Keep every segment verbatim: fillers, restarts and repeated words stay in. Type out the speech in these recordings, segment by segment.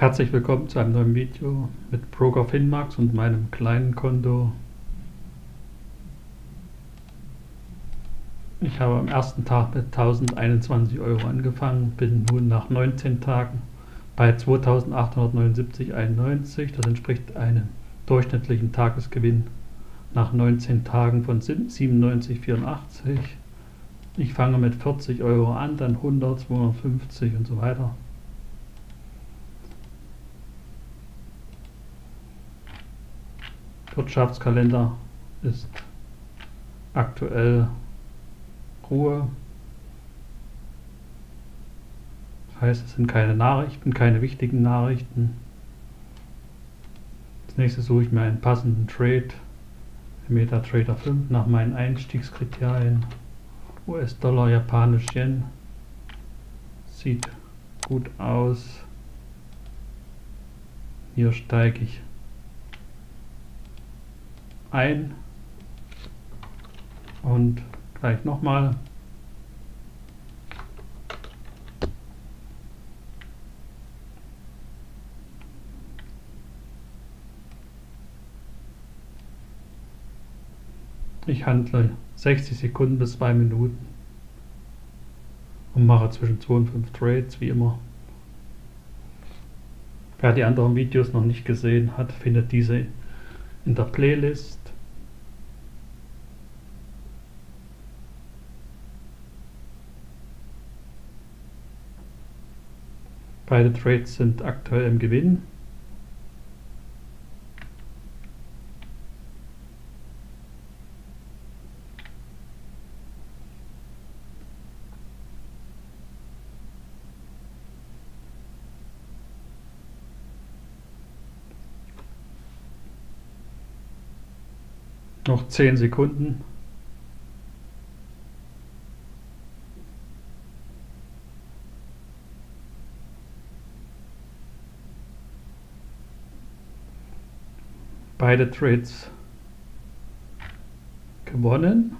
Herzlich willkommen zu einem neuen Video mit Broker Finmax und meinem kleinen Konto. Ich habe am ersten Tag mit eintausendeinundzwanzig Euro angefangen, bin nun nach neunzehn Tagen bei zweitausendachthundertneunundsiebzig Komma einundneunzig. Das entspricht einem durchschnittlichen Tagesgewinn nach neunzehn Tagen von siebenundneunzig Komma vierundachtzig. Ich fange mit vierzig Euro an, dann hundert, zweihundertfünfzig und so weiter. Wirtschaftskalender ist aktuell Ruhe. Das heißt, es sind keine Nachrichten, keine wichtigen Nachrichten. Als nächstes suche ich mir einen passenden Trade im MetaTrader fünf nach meinen Einstiegskriterien. U S-Dollar, Japanisch, Yen. Sieht gut aus. Hier steige ich ein und gleich nochmal. Ich handle sechzig Sekunden bis zwei Minuten und mache zwischen zwei und fünf Trades wie immer. Wer die anderen Videos noch nicht gesehen hat, findet diese in der Playlist. Beide Trades sind aktuell im Gewinn. Noch zehn Sekunden. Beide Trades gewonnen.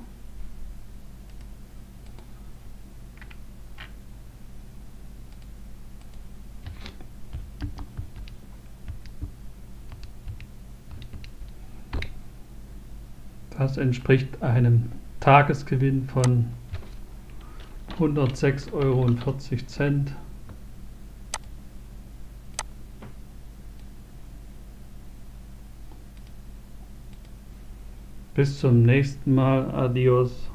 Das entspricht einem Tagesgewinn von hundertsechs Euro vierzig. Bis zum nächsten Mal. Adios.